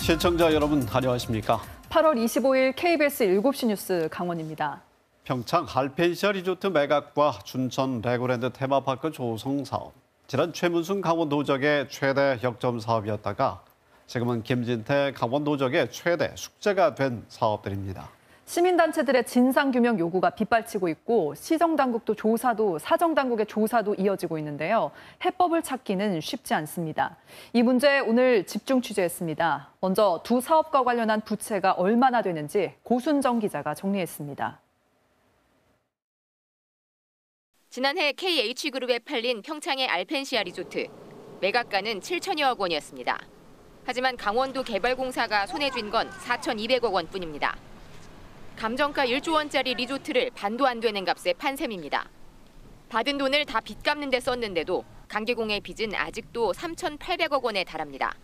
시청자 여러분 안녕하십니까? 8월 25일 KBS 7시 뉴스 강원입니다. 평창 알펜시아 리조트 매각과 춘천 레고랜드 테마파크 조성 사업. 지난 최문순 강원도적의 최대 역점 사업이었다가 지금은 김진태 강원도적의 최대 숙제가 된 사업들입니다. 시민단체들의 진상규명 요구가 빗발치고 있고 시정당국도 조사도 사정당국의 조사도 이어지고 있는데요. 해법을 찾기는 쉽지 않습니다. 이 문제 오늘 집중 취재했습니다. 먼저 두 사업과 관련한 부채가 얼마나 되는지 고순정 기자가 정리했습니다. 지난해 KH그룹에 팔린 평창의 알펜시아 리조트. 매각가는 7천여억 원이었습니다. 하지만 강원도 개발공사가 손에 쥔 건 4,200억 원뿐입니다. 감정가 1조 원짜리 리조트를 반도 안 되는 값에 판 셈입니다. 받은 돈을 다 빚 갚는 데 썼는데도 강계공의 빚은 아직도 3,800억 원에 달합니다.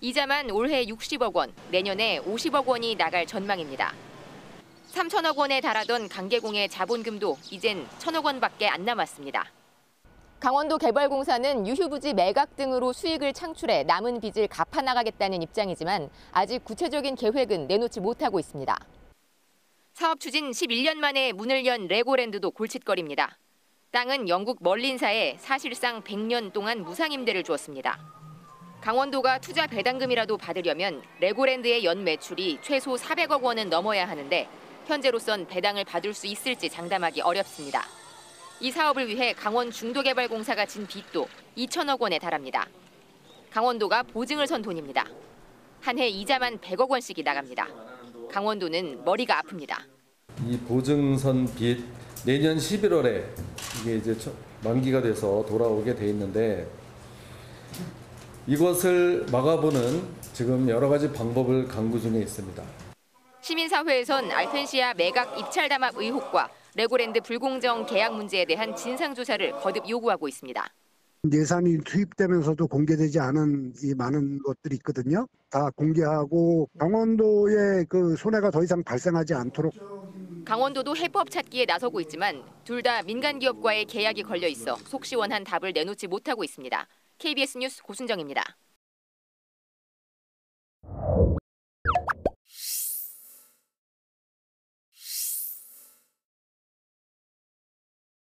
이자만 올해 60억 원, 내년에 50억 원이 나갈 전망입니다. 3천억 원에 달하던 강계공의 자본금도 이젠 1,000억 원밖에 안 남았습니다. 강원도 개발공사는 유휴부지 매각 등으로 수익을 창출해 남은 빚을 갚아 나가겠다는 입장이지만 아직 구체적인 계획은 내놓지 못하고 있습니다. 사업 추진 11년 만에 문을 연 레고랜드도 골칫거립니다. 땅은 영국 멀린사에 사실상 100년 동안 무상임대를 주었습니다. 강원도가 투자 배당금이라도 받으려면 레고랜드의 연 매출이 최소 400억 원은 넘어야 하는데 현재로선 배당을 받을 수 있을지 장담하기 어렵습니다. 이 사업을 위해 강원중도개발공사가 진 빚도 2천억 원에 달합니다. 강원도가 보증을 선 돈입니다. 한 해 이자만 100억 원씩이 나갑니다. 강원도는 머리가 아픕니다. 이 보증선 빚 내년 11월에 이게 이제 만기가 돼서 돌아오게 돼 있는데 이것을 막아보는 지금 여러 가지 방법을 강구 중에 있습니다. 시민사회에선 알펜시아 매각 입찰담합 의혹과 레고랜드 불공정 계약 문제에 대한 진상조사를 거듭 요구하고 있습니다. 예산이 투입되면서도 공개되지 않은 이 많은 것들이 있거든요. 다 공개하고 강원도의 그 손해가 더 이상 발생하지 않도록. 강원도도 해법 찾기에 나서고 있지만 둘 다 민간 기업과의 계약이 걸려 있어 속시원한 답을 내놓지 못하고 있습니다. KBS 뉴스 고순정입니다.